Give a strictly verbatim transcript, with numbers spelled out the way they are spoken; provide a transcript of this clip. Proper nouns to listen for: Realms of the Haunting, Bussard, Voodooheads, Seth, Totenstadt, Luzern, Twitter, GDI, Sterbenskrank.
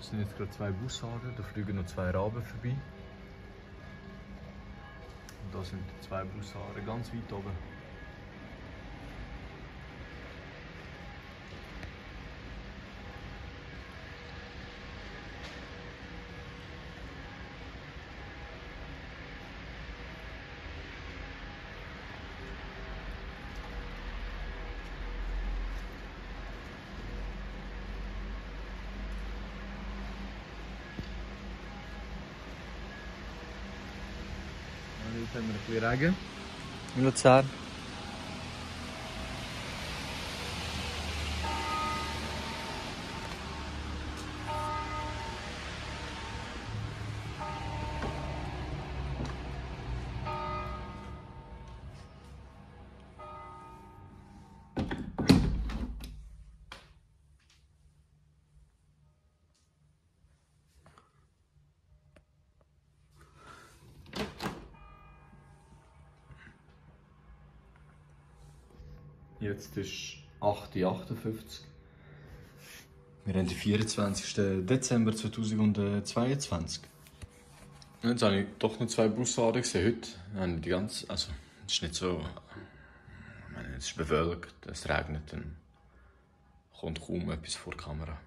Das sind jetzt gerade zwei Bussarde, da fliegen noch zwei Raben vorbei. Und da sind zwei Bussarde ganz weit oben. Jetzt haben wir ein bisschen Regen in Luzern. Jetzt ist acht Uhr achtundfünfzig. Wir haben den vierundzwanzigsten Dezember zweitausendzweiundzwanzig. Jetzt habe ich doch noch zwei Bussarden gesehen heute. Die ganze, also, es ist nicht so... Ich meine, es ist bewölkt, es regnet, dann kommt kaum etwas vor die Kamera.